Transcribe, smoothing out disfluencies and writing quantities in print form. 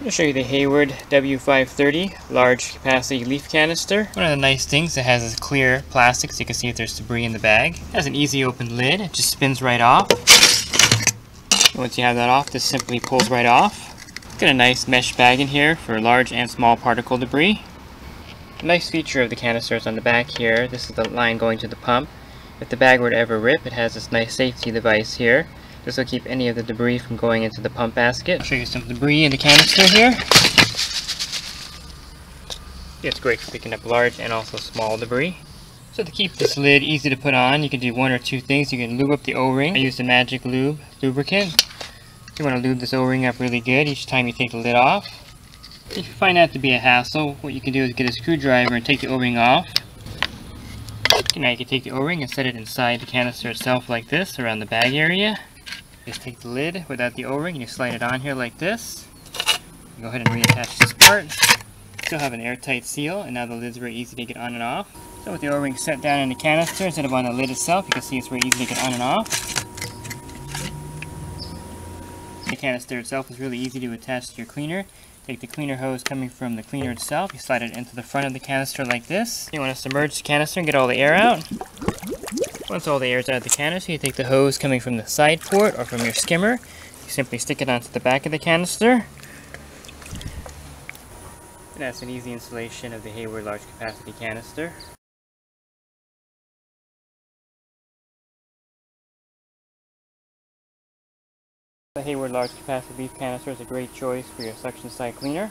I'm going to show you the Hayward W530 large capacity leaf canister. One of the nice things, it has this clear plastic so you can see if there's debris in the bag. It has an easy open lid, it just spins right off. Once you have that off, this simply pulls right off. Got a nice mesh bag in here for large and small particle debris. A nice feature of the canister is on the back here. This is the line going to the pump. If the bag were to ever rip, it has this nice safety device here. This will keep any of the debris from going into the pump basket. I'll show you some debris in the canister here. It's great for picking up large and also small debris. So to keep this lid easy to put on, you can do one or two things. You can lube up the O-ring. I use the Magic Lube Lubricant. You want to lube this O-ring up really good each time you take the lid off. If you find that to be a hassle, what you can do is get a screwdriver and take the O-ring off. Now you can take the O-ring and set it inside the canister itself like this, around the bag area. Just take the lid without the O-ring and you slide it on here like this. Go ahead and reattach this part. Still have an airtight seal, and now the lid's very easy to get on and off. So with the O-ring set down in the canister instead of on the lid itself, you can see it's very easy to get on and off. The canister itself is really easy to attach to your cleaner. Take the cleaner hose coming from the cleaner itself, you slide it into the front of the canister like this. You want to submerge the canister and get all the air out. Once all the air is out of the canister, you take the hose coming from the side port or from your skimmer. You simply stick it onto the back of the canister. And that's an easy installation of the Hayward large capacity canister. The Hayward large capacity leaf canister is a great choice for your suction side cleaner.